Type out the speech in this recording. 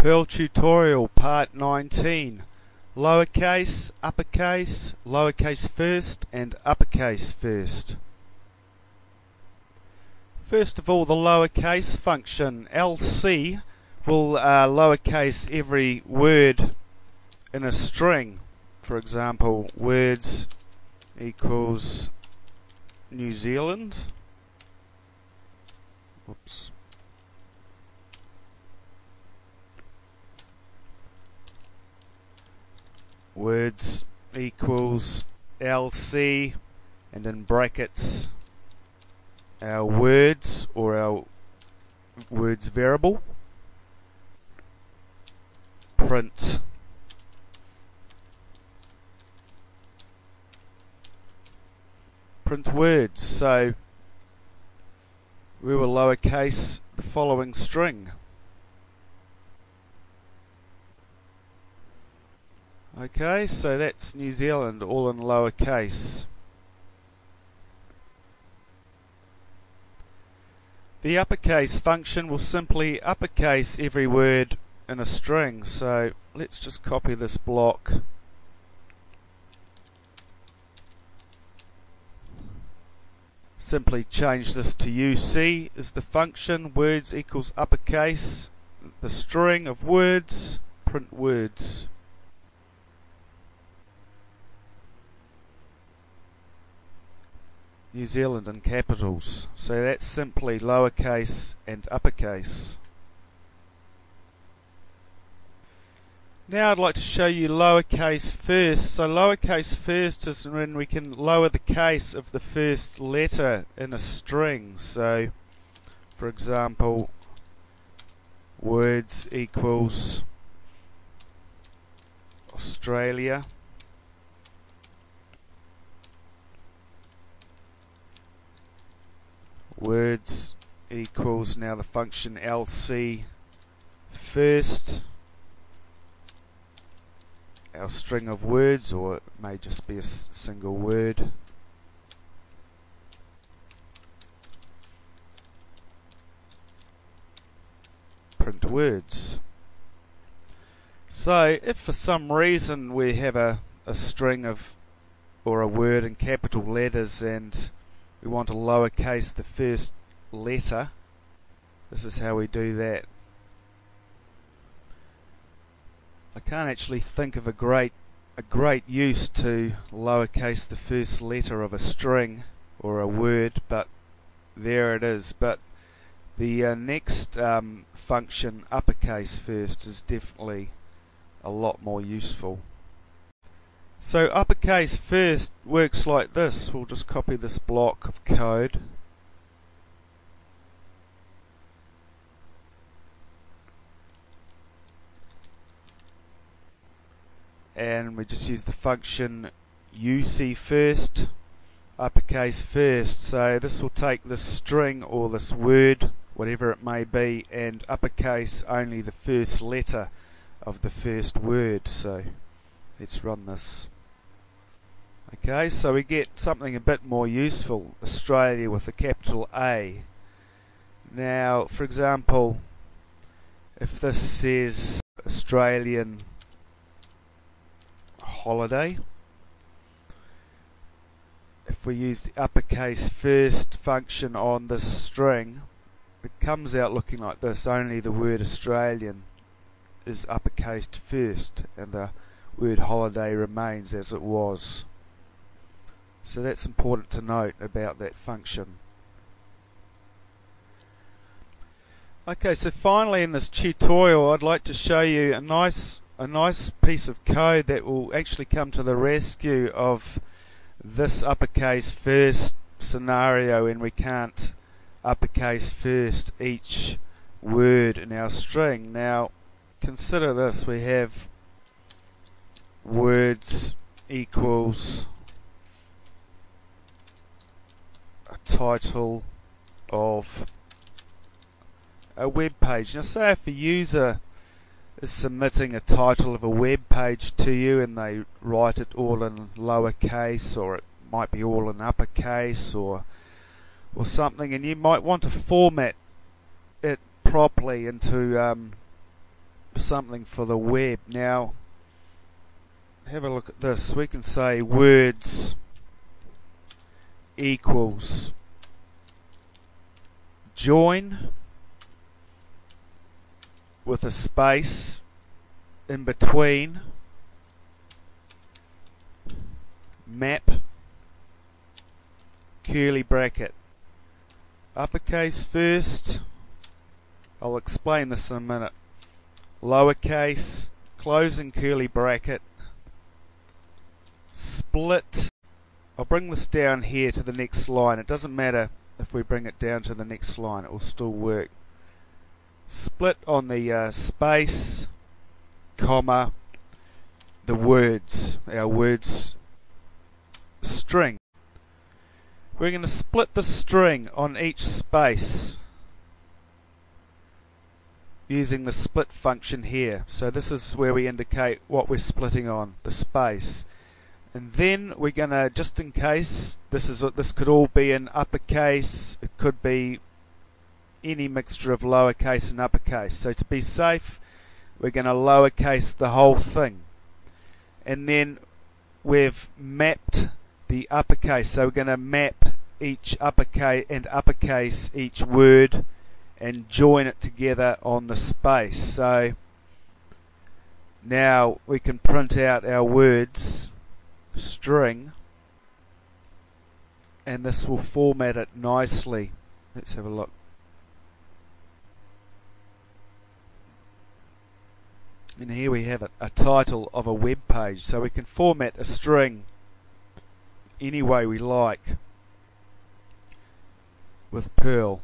Perl tutorial part 19, lowercase, uppercase, lowercase first and uppercase first. First of all, the lowercase function lc will lowercase every word in a string. For example, words equals New Zealand. Oops. Words equals lc, and in brackets our words or our words variable, print words. So we will lowercase the following string. Okay, so that's New Zealand, all in lowercase. The uppercase function will simply uppercase every word in a string. So let's just copy this block. Simply change this to uc is the function, words equals uppercase, the string of words, print words. New Zealand in capitals. So that's simply lowercase and uppercase. Now I'd like to show you lowercase first. So lowercase first is when we can lower the case of the first letter in a string. So for example, words equals Australia. Words equals now the function lc first, our string of words, or it may just be a single word. Print words. So if for some reason we have a string of or a word in capital letters and we want to lowercase the first letter, this is how we do that. I can't actually think of a great use to lowercase the first letter of a string or a word, but there it is. But the next function, uppercase first, is definitely a lot more useful. So uppercase first works like this. We'll just copy this block of code. And we just use the function ucfirst, uppercase first. So this will take this string or this word, whatever it may be, and uppercase only the first letter of the first word. So let's run this. Okay, so we get something a bit more useful, Australia with a capital A. Now, for example, if this says Australian holiday, if we use the uppercase first function on this string, it comes out looking like this. Only the word Australian is uppercased first, and the word holiday remains as it was. So that's important to note about that function. Okay, so finally in this tutorial I'd like to show you a nice piece of code that will actually come to the rescue of this uppercase first scenario when we can't uppercase first each word in our string. Now consider this, we have words equals a title of a web page. Now say if a user is submitting a title of a web page to you and they write it all in lowercase, or it might be all in uppercase or something, and you might want to format it properly into something for the web. Now have a look at this. We can say words equals join with a space in between map curly bracket uppercase first, I'll explain this in a minute, lowercase closing curly bracket split. I'll bring this down here to the next line. It doesn't matter if we bring it down to the next line, it will still work. Split on the space, comma, the words, our words string. We're going to split the string on each space using the split function here. So this is where we indicate what we're splitting on, the space. And then we're going to, just in case, this could all be in uppercase, it could be any mixture of lowercase and uppercase. So to be safe, we're going to lowercase the whole thing. And then we've mapped the uppercase, so we're going to map each uppercase and uppercase each word and join it together on the space. So now we can print out our words string, and this will format it nicely. Let's have a look. And here we have it, a title of a web page. So we can format a string any way we like with Perl.